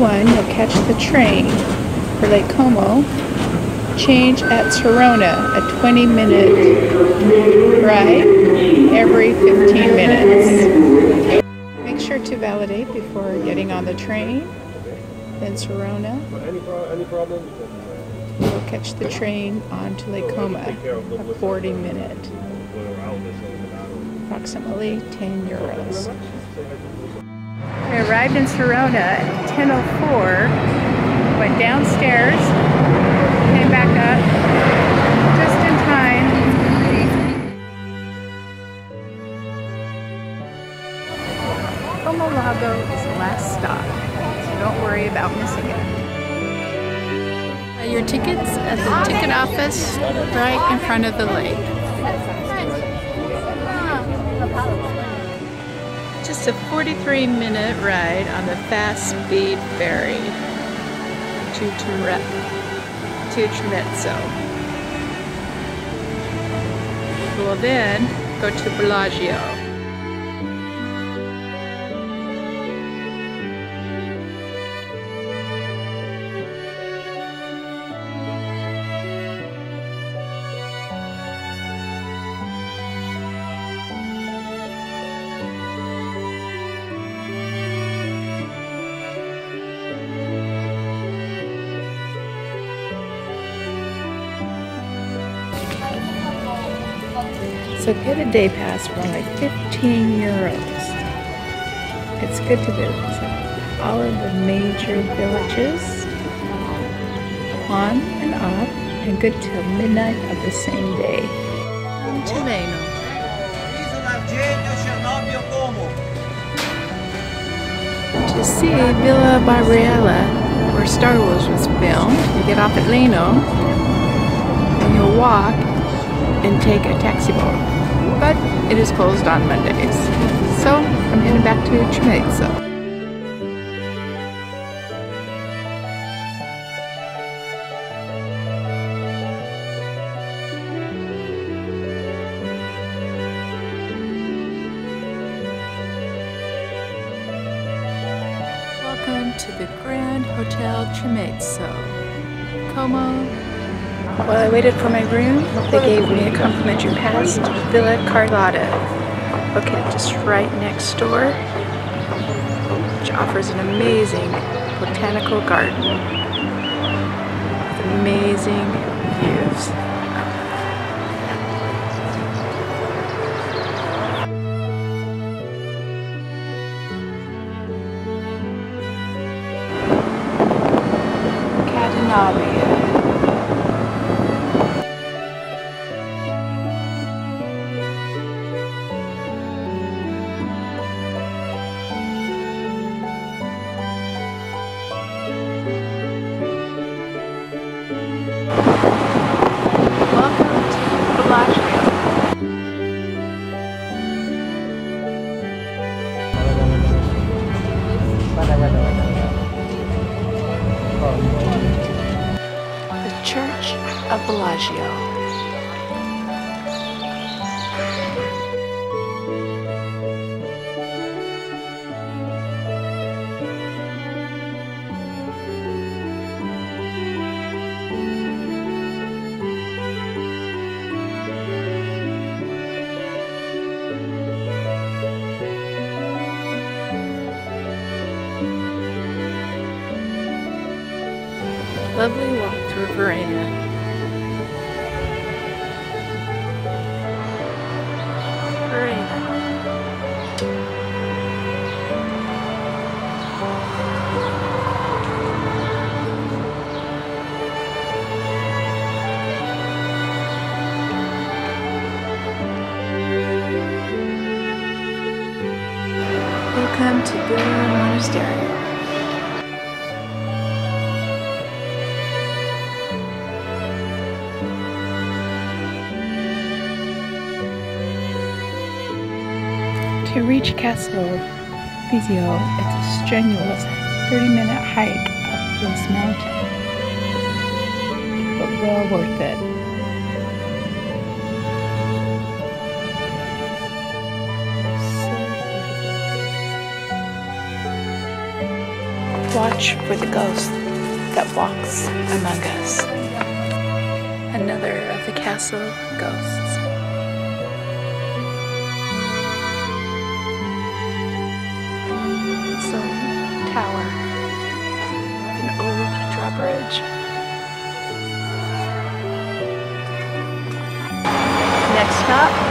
1, you'll catch the train for Lake Como. Change at Torona, a 20-minute ride every 15 minutes. Make sure to validate before getting on the train. Then Torona. We'll catch the train on to Lake Como, a 40-minute, approximately 10 euros. I arrived in Torona at 10:04, went downstairs, came back up just in time. Como Lago is the last stop, so don't worry about missing it. Your tickets at the ticket office right in front of the lake. Just a 43-minute ride on the fast-speed ferry to Tremezzo. We'll then go to Bellagio. So get a day pass for only 15 euros. It's good to visit all of the major villages on and off, and good till midnight of the same day. To Lenno. To see Villa Balbianello, where Star Wars was filmed, you get off at Lenno and you'll walk and take a taxi boat, but it is closed on Mondays. So I'm heading back to Tremezzo. Welcome to the Grand Hotel Tremezzo, Como. While I waited for my room, they gave me a complimentary pass to Villa Carlotta, located just right next door, which offers an amazing botanical garden with amazing views. The Church of Bellagio. Lovely walk through Varenna. Welcome to Villa Monastery. To reach Castle Vizio, it's a strenuous 30-minute hike up this mountain, but well worth it. watch for the ghost that walks among us. Another of the castle ghosts. Some tower, an old drawbridge. Next stop.